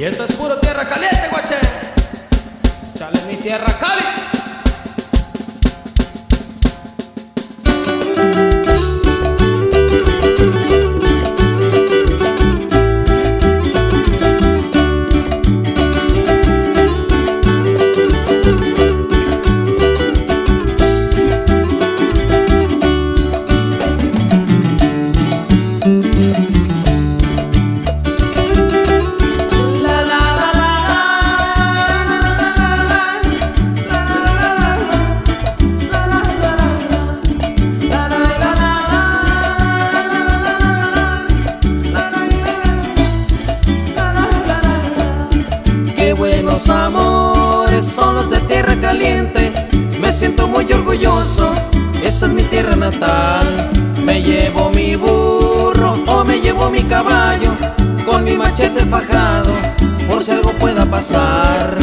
Y esto es puro tierra caliente, guache. Chale mi tierra caliente. Los amores son los de tierra caliente, me siento muy orgulloso, esa es mi tierra natal. Me llevo mi burro o me llevo mi caballo, con mi machete fajado, por si algo pueda pasar.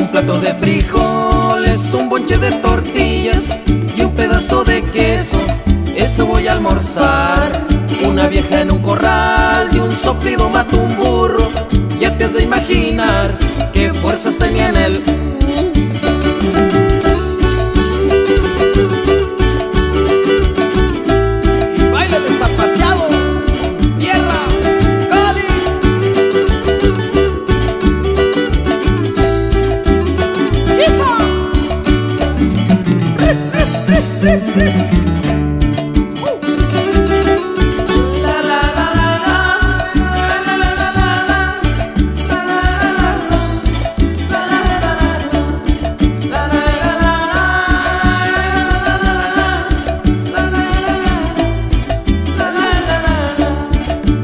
Un plato de frijoles, un bonche de tortillas y un pedazo de queso, eso voy a almorzar. Una vieja en un corral de un soplido mató un burro, ya te has de imaginar qué fuerzas tenía en él.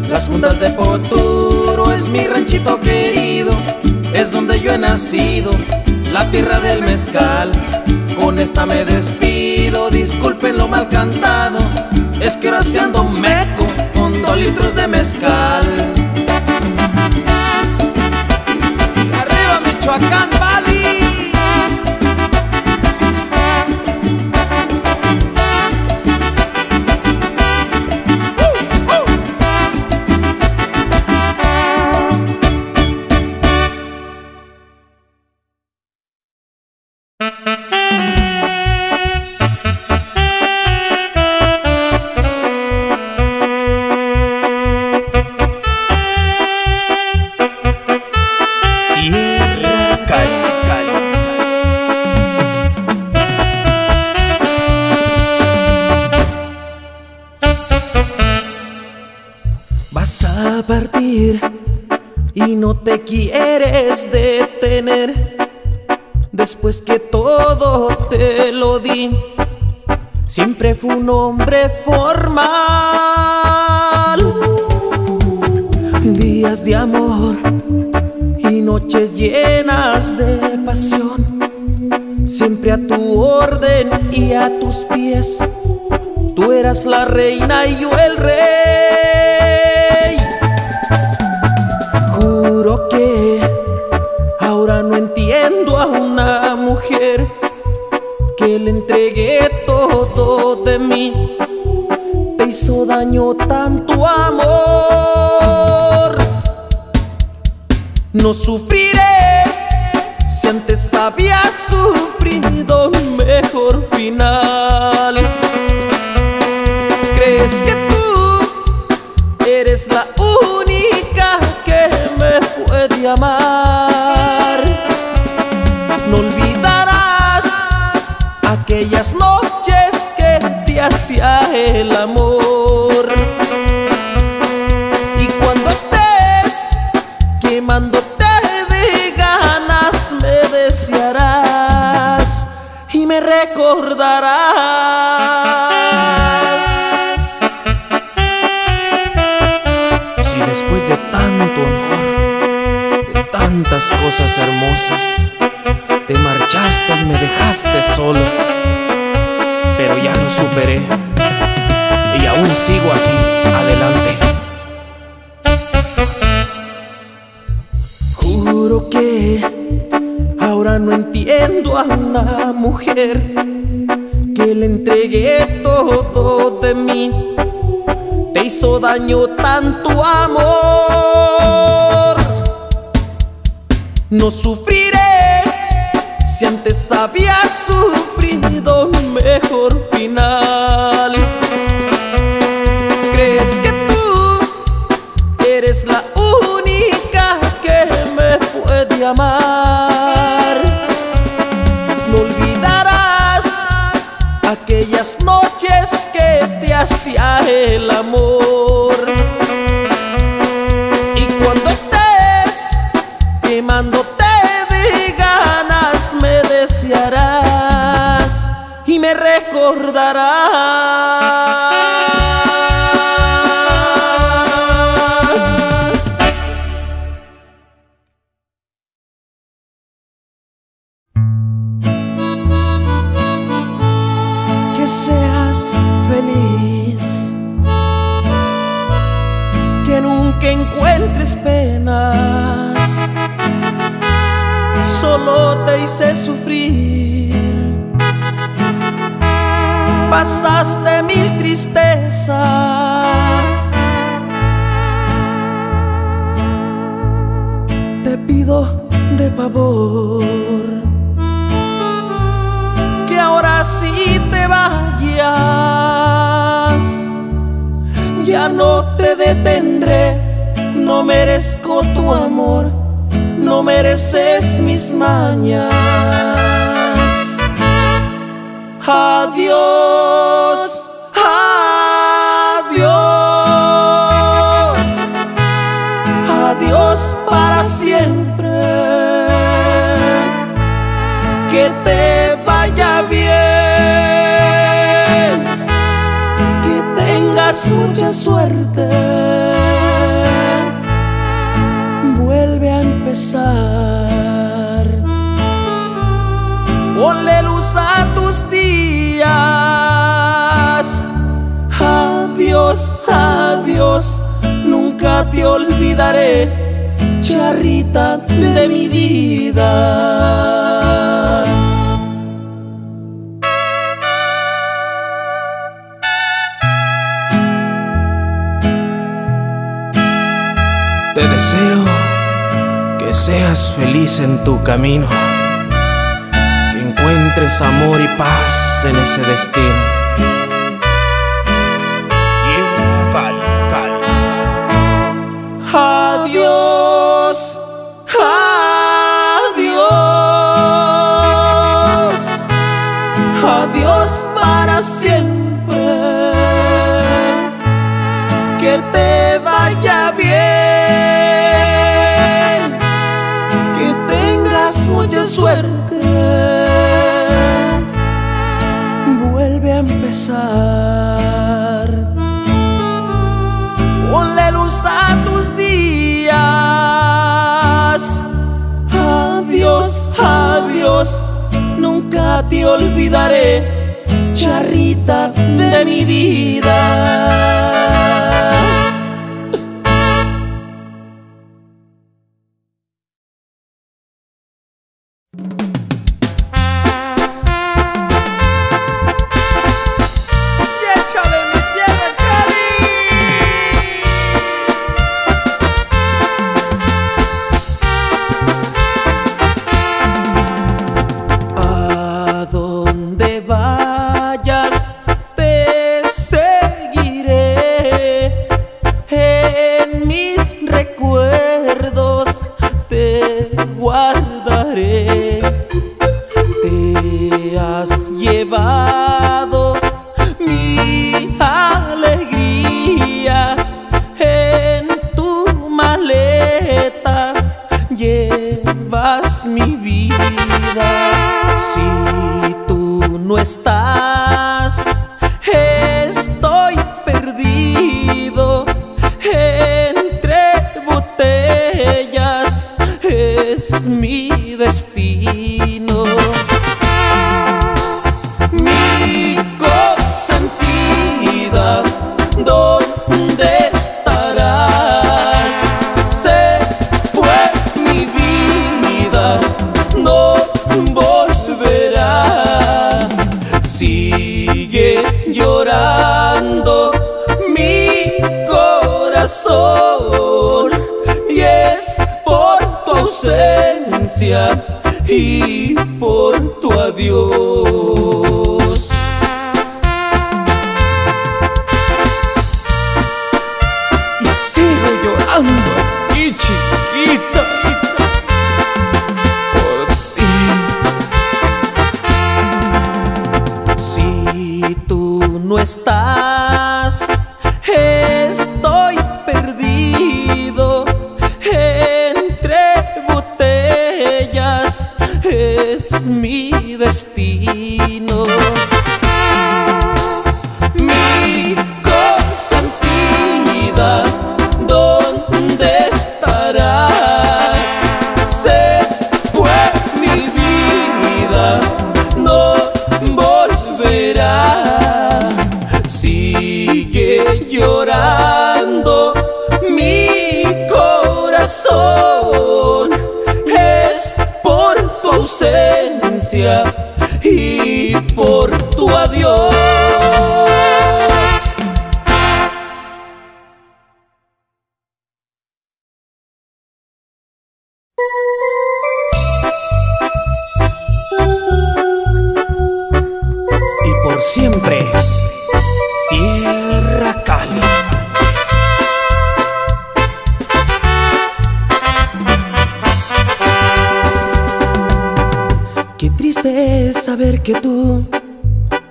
Las Juntas de Poturo es mi ranchito querido, es donde yo he nacido, la tierra del mezcal. Con esta me despido, disculpen lo mal cantado, es que ahora sí ando meco con 2 litros de mezcal. ¡Arriba Michoacán, Bali! Y no te quieres detener, después que todo te lo di. Siempre fue un hombre formal. Días de amor y noches llenas de pasión, siempre a tu orden y a tus pies. Tú eras la reina y yo el rey. Juro que ahora no entiendo a una mujer que le entregué todo de mí. Te hizo daño tanto amor. No sufriré si antes había sufrido un mejor final. ¿Crees que tú eres la única que me puede amar? No olvidarás aquellas noches que te hacía el amor. Y cuando estés quemándote de ganas, me desearás y me recordarás. tantas cosas hermosas. Te marchaste y me dejaste solo, pero ya lo superé y aún sigo aquí, adelante. Juro que ahora no entiendo a la mujer que le entregué todo de mí. Te hizo daño tanto amor. No sufriré si antes había sufrido un mejor final. ¿Crees que tú eres la única que me puede amar? No olvidarás aquellas noches que te hacía el amor. Y cuando estés quemándote de ganas, me desearás y me recordarás. Que seas feliz, que nunca encuentres penas. Solo te hice sufrir, pasaste mil tristezas. Te pido de favor que ahora sí te vayas. Ya no te detendré, no merezco tu amor, no mereces mis mañas. Adiós, adiós, adiós para siempre. Que te vaya bien, que tengas mucha suerte. Vuelve a empezar, ponle luz a tus días. Adiós, adiós, nunca te olvidaré, charrita de mi vida. Te deseo que seas feliz en tu camino, que encuentres amor y paz en ese destino. Tierra Caliente. Adiós, adiós, adiós para siempre. Que te vaya bien, mucha suerte. Vuelve a empezar, ponle luz a tus días. Adiós, adiós, nunca te olvidaré, charrita de mi vida. Ellas destino. Mi consentida, ¿dónde estarás? Se fue mi vida, no volverá. Sigue llorando mi corazón, y es por tu ausencia y por tu adiós. Y sigo llorando aquí, chiquita, por ti. Si tú no estás, estoy perdido entre botellas, es mi destino. Mi consentida, ¿dónde estarás? Se fue mi vida, no volverá. Sigue llorando mi corazón, es por tu ausencia y por tu adiós. Y por siempre, Tierra Caliente. Qué triste es saber que tú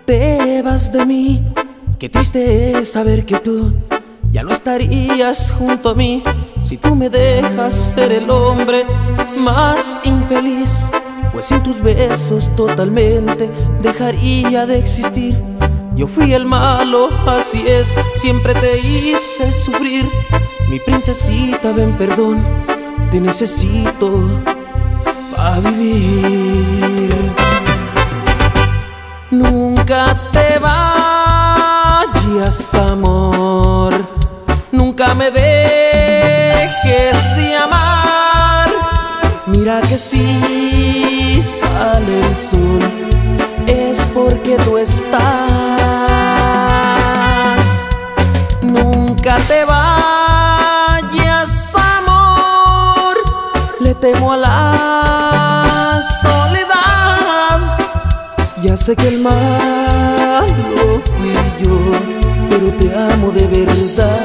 te vas de mí. Qué triste es saber que tú ya no estarías junto a mí. Si tú me dejas ser el hombre más infeliz, pues sin tus besos totalmente dejaría de existir. Yo fui el malo, así es, siempre te hice sufrir. Mi princesita, ven perdón, te necesito para vivir. Nunca te vayas, amor, nunca me dejes de amar. Mira que si sale el sol es porque tú estás. Nunca te vayas, amor, le temo a la soledad. Ya sé que el malo fui yo, pero te amo de verdad.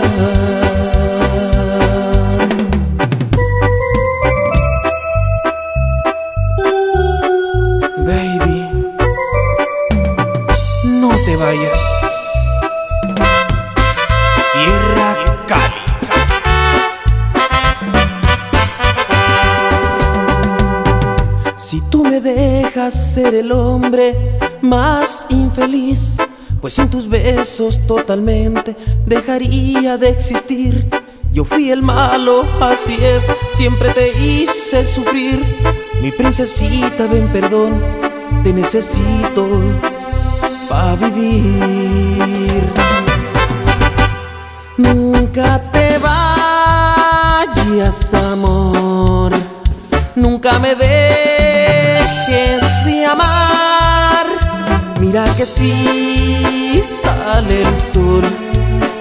Si tú me dejas ser el hombre más infeliz, pues sin tus besos totalmente dejaría de existir. Yo fui el malo, así es, siempre te hice sufrir. Mi princesita, ven perdón, te necesito para vivir. Nunca te vayas, amor, nunca me dejes de amar. Mira que si sale el sol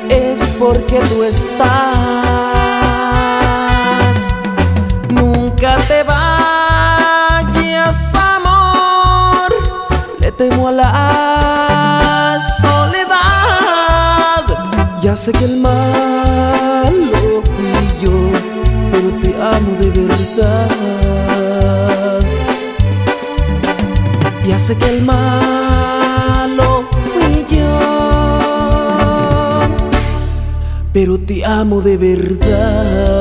es porque tú estás. Nunca te vayas, amor, le temo a la soledad. Ya sé que el malo fui yo, pero te amo de verdad. Ya sé que el malo fui yo, pero te amo de verdad.